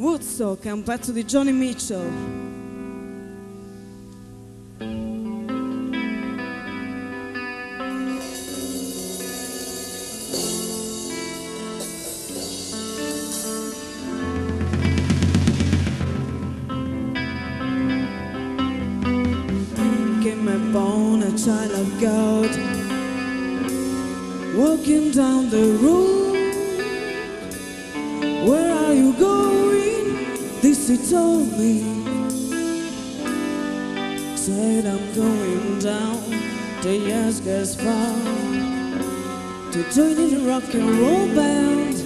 Woodstock è un pezzo di Joni Mitchell. I'm born a child of God, walking down the road. Where are you going? This he told me. Said I'm going down to Yasgur's farm to join in a rock and roll band.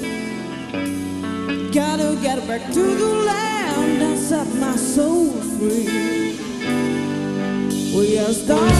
Gotta get back to the land and set my soul free. We are stars.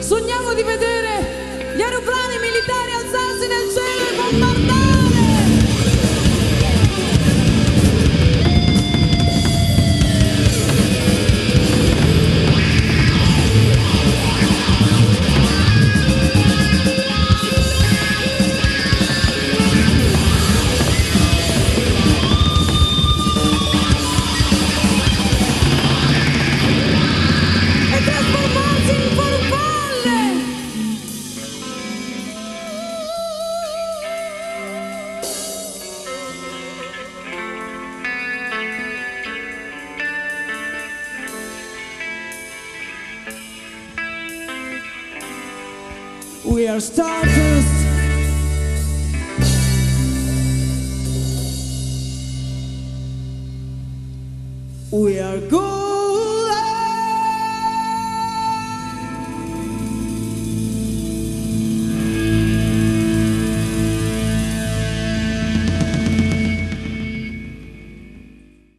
Sogniamo di vedere gli aeroplani militari alzarsi nel cielo e bombardare. We are starters. We are gold.